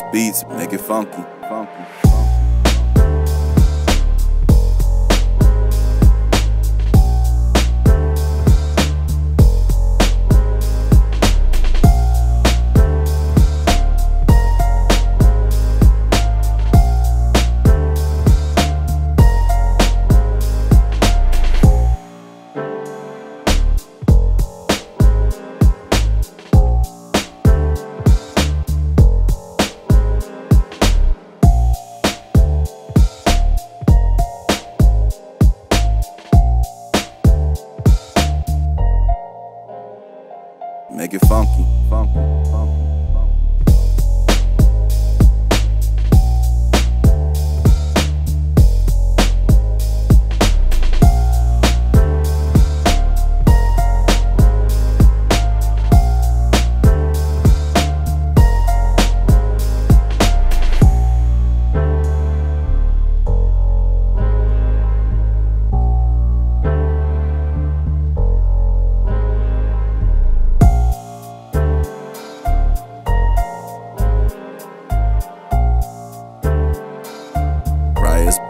Just beats, make it funky, funky. Make it funky, funky, funky.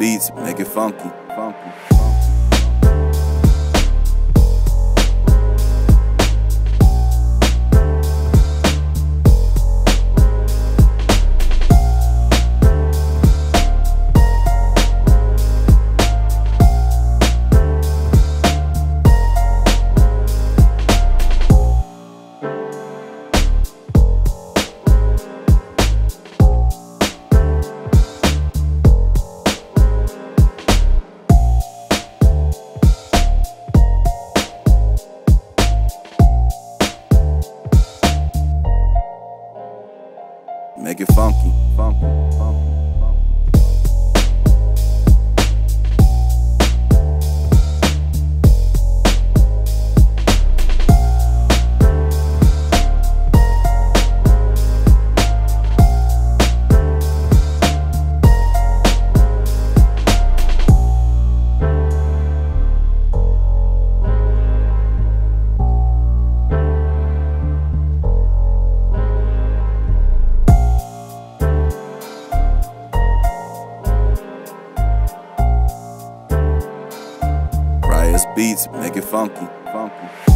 Beats, make it funky, funky, funky. Make it funky, funky, funky. Beats, make it funky, funky.